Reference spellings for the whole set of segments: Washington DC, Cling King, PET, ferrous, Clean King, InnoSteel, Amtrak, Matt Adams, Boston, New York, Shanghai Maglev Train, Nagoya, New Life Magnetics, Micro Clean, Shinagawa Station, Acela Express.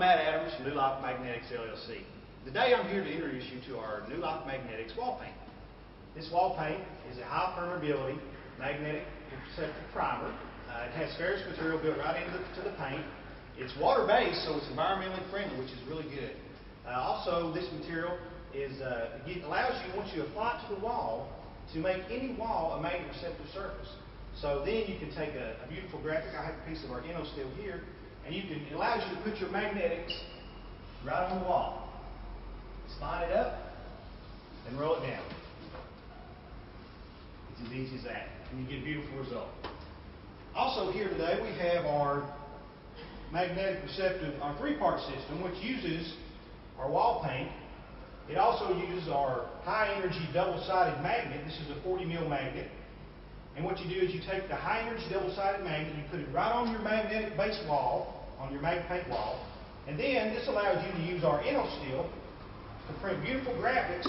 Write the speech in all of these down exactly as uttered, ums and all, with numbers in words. I'm Matt Adams from New Life Magnetics, L L C. Today I'm here to introduce you to our New Life Magnetics wall paint. This wall paint is a high permeability magnetic receptive primer. Uh, it has ferrous material built right into the, the paint. It's water-based, so it's environmentally friendly, which is really good. Uh, also, this material is uh, it allows you, once you apply it to the wall, to make any wall a magnet receptive surface. So then you can take a, a beautiful graphic. I have a piece of our InnoSteel here, and you can, it allows you to put your magnetics right on the wall. Slide it up and roll it down. It's as easy as that, and you get a beautiful result. Also here today we have our magnetic receptive, our three-part system, which uses our wall paint. It also uses our high-energy double-sided magnet. This is a forty mil magnet. And what you do is you take the high-energy double-sided magnet, you put it right on your magnetic base wall, on your mag paint wall, and then this allows you to use our InnoSteel to print beautiful graphics,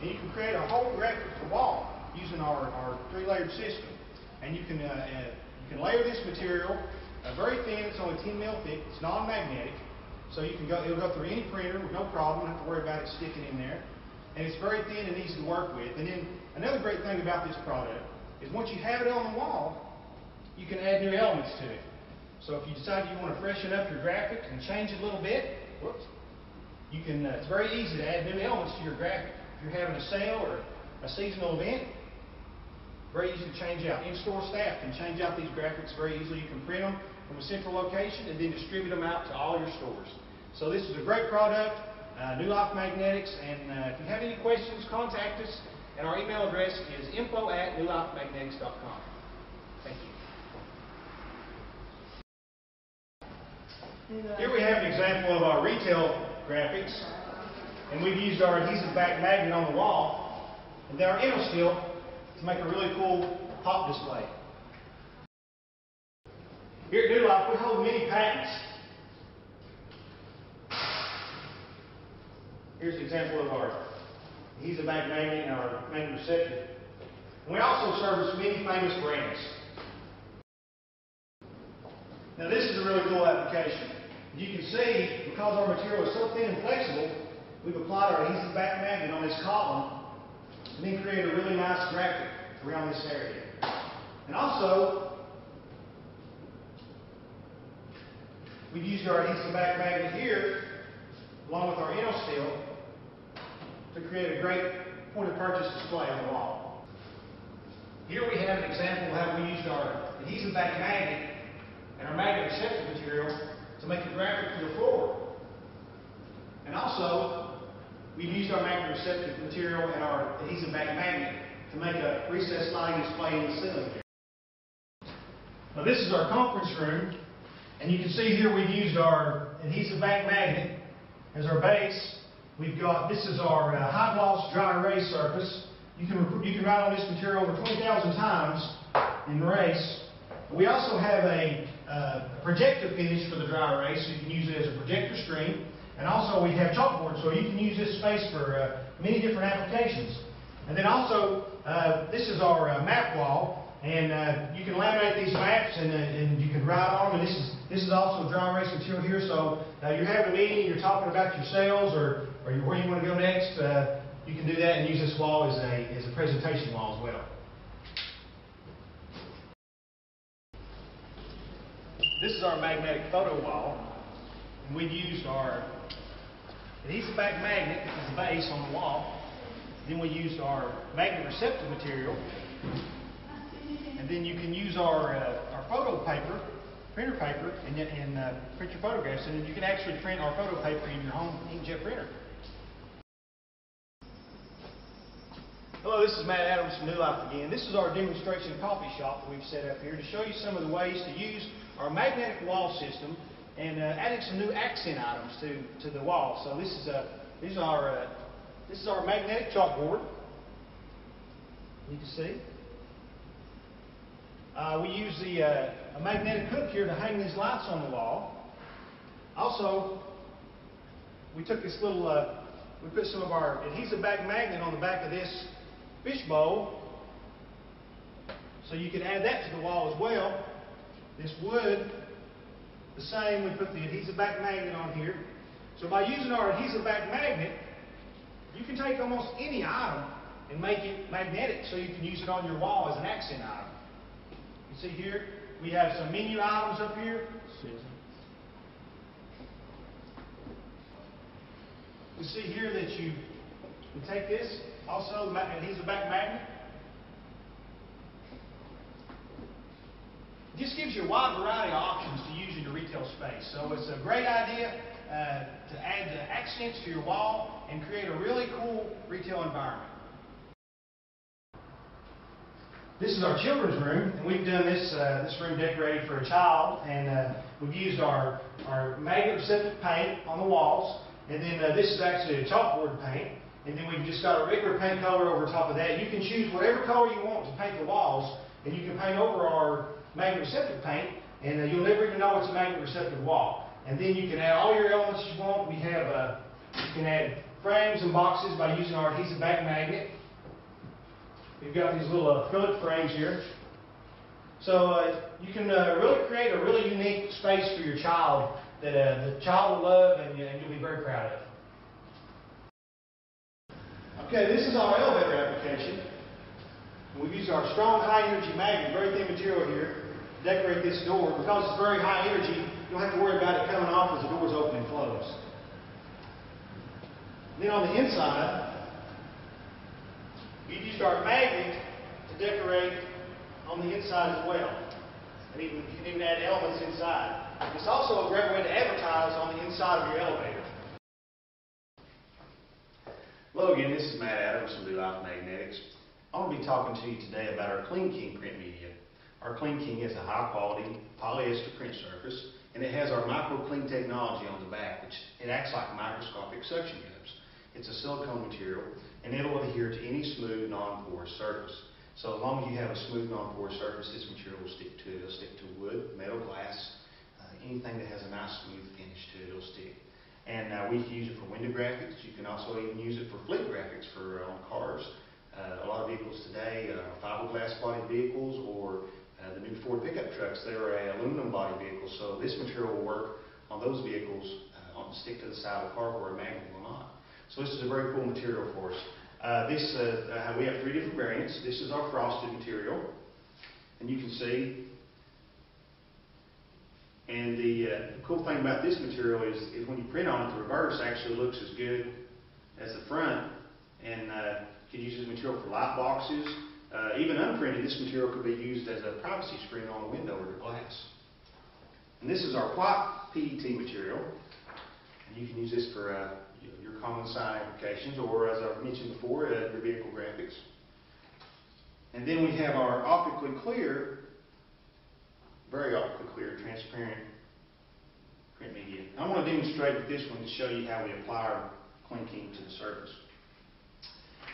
and you can create a whole graphic for wall using our, our three-layered system. And you can, uh, uh, you can layer this material uh, very thin. It's only ten mil thick. It's non-magnetic, so you can go, it'll go through any printer with no problem. You don't have to worry about it sticking in there. And it's very thin and easy to work with. And then another great thing about this product is once you have it on the wall, you can add new elements to it. So if you decide you want to freshen up your graphic and change it a little bit, whoops, you can. Uh, it's very easy to add new elements to your graphic. If you're having a sale or a seasonal event, very easy to change out. In-store staff can change out these graphics very easily. You can print them from a central location and then distribute them out to all your stores. So this is a great product, uh, New Life Magnetics, and uh, if you have any questions, contact us. And our email address is info at newlifemagnetics.com. Thank you. Here we have an example of our retail graphics. And we've used our adhesive back magnet on the wall. And then our InnoSteel to make a really cool pop display. Here at New Life, we hold many patents. Here's an example of our He's a mag magnet and our magnet receptor. And we also service many famous brands. Now this is a really cool application. You can see, because our material is so thin and flexible, we've applied our adhesive back magnet on this column and then created a really nice graphic around this area. And also, we've used our adhesive back magnet here, along with our InnoSteel, to create a great point-of-purchase display on the wall. Here we have an example of how we used our adhesive back magnet and our magnet receptive material to make a graphic for the floor. And also, we've used our magnet receptive material and our adhesive back magnet to make a recessed lighting display in the ceiling here. Now this is our conference room, and you can see here we've used our adhesive back magnet as our base. We've got, this is our uh, high gloss dry erase surface. You can, you can write on this material over twenty thousand times in erase. We also have a uh, projector finish for the dry erase, so you can use it as a projector screen. And also we have chalkboard, so you can use this space for uh, many different applications. And then also, uh, this is our uh, map wall, and uh, you can laminate these maps and, uh, and you can write on them. And this is, this is also dry erase material here, so uh, you're having a meeting, you're talking about your sales or or where you want to go next, uh, you can do that and use this wall as a, as a presentation wall as well. This is our magnetic photo wall, and we've used our adhesive back magnet as the base on the wall, then we used our magnet receptive material, and then you can use our, uh, our photo paper, printer paper, and, and uh, print your photographs, and you can actually print our photo paper in your home inkjet printer. Hello, this is Matt Adams from New Life again. This is our demonstration coffee shop that we've set up here to show you some of the ways to use our magnetic wall system and uh, adding some new accent items to, to the wall. So this is, a, these are, uh, this is our magnetic chalkboard. You can see. Uh, we use the, uh, a magnetic hook here to hang these lights on the wall. Also, we took this little, uh, we put some of our adhesive back magnet on the back of this fishbowl, so you can add that to the wall as well. This wood, the same. We put the adhesive back magnet on here. So by using our adhesive back magnet, you can take almost any item and make it magnetic so you can use it on your wall as an accent item. You see here, we have some menu items up here. You see here that you can take this, also adhesive back magnet. It just gives you a wide variety of options to use in your retail space. So it's a great idea uh, to add the accents to your wall and create a really cool retail environment. This is our children's room, and we've done this uh, this room decorated for a child, and uh, we've used our, our magnet receptive paint on the walls, and then uh, this is actually a chalkboard paint, and then we've just got a regular paint color over top of that. You can choose whatever color you want to paint the walls, and you can paint over our magnet receptive paint, and uh, you'll never even know it's a magnet receptive wall. And then you can add all your elements you want. We have uh, you can add frames and boxes by using our adhesive back magnet. We've got these little acrylic frames here. So uh, you can uh, really create a really unique space for your child that uh, the child will love and, and you'll be very proud of. Okay, this is our elevator application. We've used our strong high-energy magnet, very thin material here, to decorate this door. Because it's very high energy, you don't have to worry about it coming off as the doors open and close. And then on the inside, we've used our magnet to decorate on the inside as well. And even, you can even add elements inside. It's also a great way to advertise on the inside of your elevator. Hello again, this is Matt Adams from New Life Magnetics. I'm going to be talking to you today about our Clean King print media. Our Clean King is a high quality polyester print surface, and it has our Micro Clean technology on the back, which it acts like microscopic suction cups. It's a silicone material, and it will adhere to any smooth, non-porous surface. So as long as you have a smooth, non-porous surface, this material will stick to it. It'll stick to wood, metal, glass, uh, anything that has a nice, smooth finish to it, it'll stick. And uh, we can use it for window graphics. You can also even use it for fleet graphics for uh, on cars. Uh, a lot of vehicles today are uh, fiberglass body vehicles, or uh, the new Ford pickup trucks, they're uh, aluminum body vehicles. So this material will work on those vehicles, uh, on stick to the side of the car where a magnet will not. So this is a very cool material for us. Uh, this, uh, uh, we have three different variants. This is our frosted material, and you can see. And the, uh, the cool thing about this material is, is when you print on it, the reverse actually looks as good as the front. And uh, you can use this material for light boxes. Uh, even unprinted, this material could be used as a privacy screen on a window or glass. And this is our white P E T material. And you can use this for uh, your common side applications, or as I've mentioned before, uh, your vehicle graphics. And then we have our optically clear, very optically clear, transparent print media. I want to demonstrate with this one to show you how we apply our Cling King to the surface.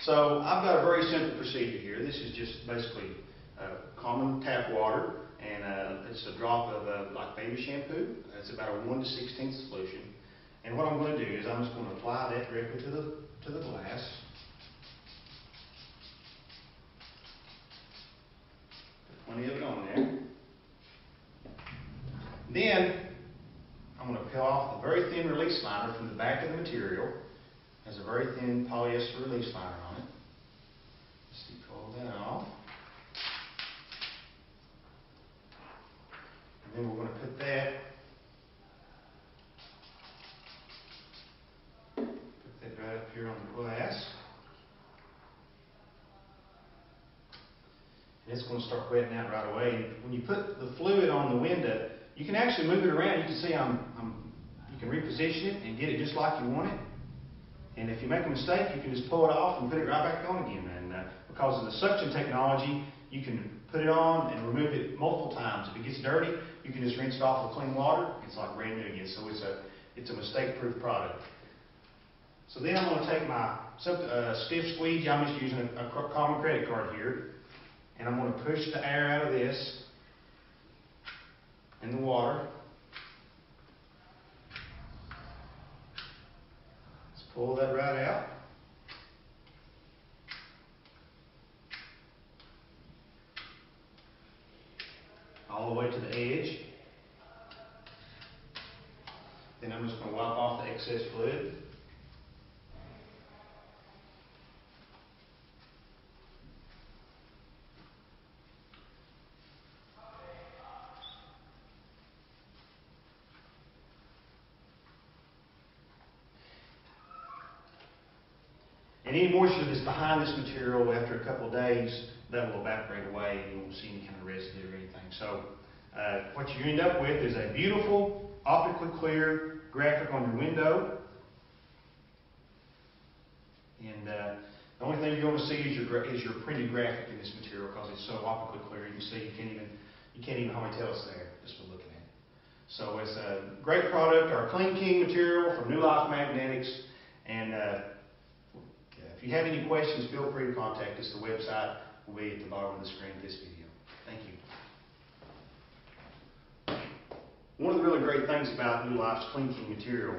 So I've got a very simple procedure here. This is just basically uh, common tap water, and uh, it's a drop of uh, like baby shampoo. It's about a one to sixteenth solution. And what I'm going to do is I'm just going to apply that directly to the, to the glass. Put plenty of it on there. Then I'm going to peel off the very thin release liner from the back of the material. It has a very thin polyester release liner on it. Just pull that off. And then we're going to put that right up here on the glass. And it's going to start wetting out right away. And when you put the fluid on the window, you can actually move it around. You can see I'm, I'm, you can reposition it and get it just like you want it. And if you make a mistake, you can just pull it off and put it right back on again. And uh, because of the suction technology, you can put it on and remove it multiple times. If it gets dirty, you can just rinse it off with clean water. It's like brand new again. So it's a, it's a mistake-proof product. So then I'm going to take my uh, stiff squeegee. I'm just using a, a common credit card here, and I'm going to push the air out of this and the water. Let's pull that right out. All the way to the edge. any moisture that's behind this material, after a couple of days, that will evaporate away and you won't see any kind of residue or anything. So uh, what you end up with is a beautiful, optically clear graphic on your window. And uh, the only thing you're going to see is your, is your printed graphic in this material, because it's so optically clear. You can see you can't even, you can't even hardly tell it's there just by looking at it. So it's a great product, our Clean King material from New Life Magnetics. And uh, if you have any questions, feel free to contact us. The website will be at the bottom of the screen of this video. Thank you. One of the really great things about New Life's Cling King material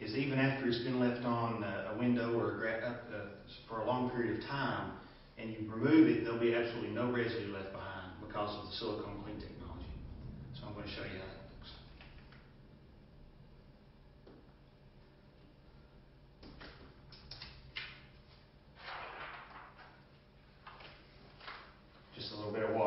is even after it's been left on a window or a gra up, uh, for a long period of time, and you remove it, there'll be absolutely no residue left behind because of the silicone clean technology. So I'm going to show you how. Just a little bit of